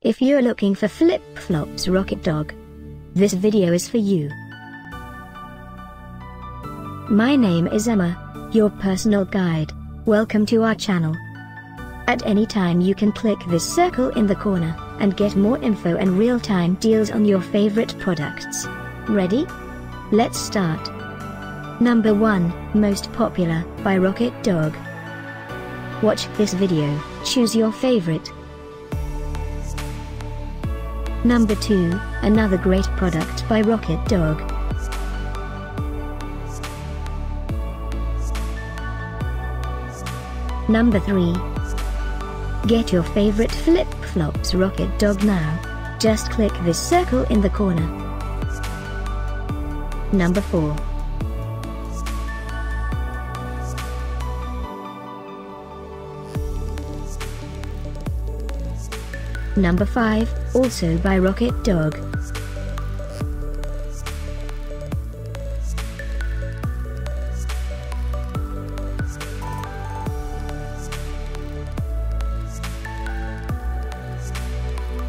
If you're looking for flip-flops Rocket Dog, this video is for you. My name is Emma, your personal guide. Welcome to our channel. At any time you can click this circle in the corner, and get more info and real-time deals on your favorite products. Ready? Let's start. Number 1, Most Popular, by Rocket Dog. Watch this video, choose your favorite. Number 2, another great product by Rocket Dog. Number 3. Get your favorite flip-flops Rocket Dog now. Just click this circle in the corner. Number 4. Number 5, also by Rocket Dog.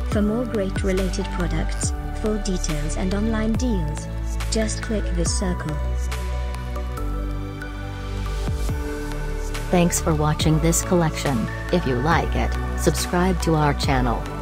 For more great related products, full details and online deals, just click this circle. Thanks for watching this collection. If you like it, subscribe to our channel.